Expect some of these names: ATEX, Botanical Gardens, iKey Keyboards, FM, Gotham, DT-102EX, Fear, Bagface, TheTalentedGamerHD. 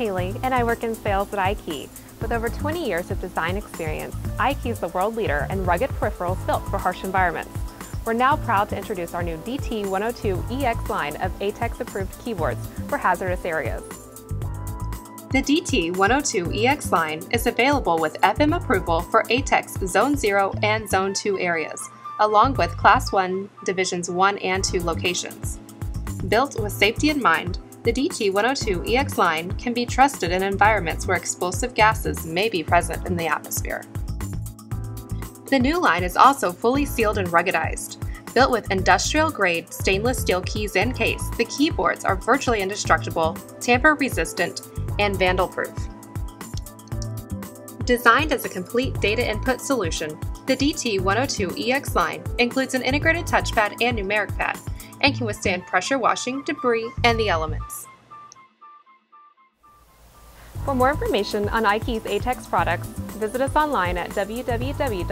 Haley, and I work in sales at iKey. With over 20 years of design experience, iKey is the world leader in rugged peripherals built for harsh environments. We're now proud to introduce our new DT-102EX line of ATEX-approved keyboards for hazardous areas. The DT-102EX line is available with FM approval for ATEX Zone 0 and Zone 2 areas, along with Class 1 Divisions 1 and 2 locations. Built with safety in mind, the DT-102EX line can be trusted in environments where explosive gases may be present in the atmosphere. The new line is also fully sealed and ruggedized. Built with industrial-grade stainless steel keys and case, the keyboards are virtually indestructible, tamper-resistant, and vandal-proof. Designed as a complete data input solution, the DT-102EX line includes an integrated touchpad and numeric pad, and can withstand pressure washing, debris, and the elements. For more information on iKey's ATEX products, visit us online at www.ikey.com.